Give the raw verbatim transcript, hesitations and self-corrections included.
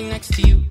Next to you.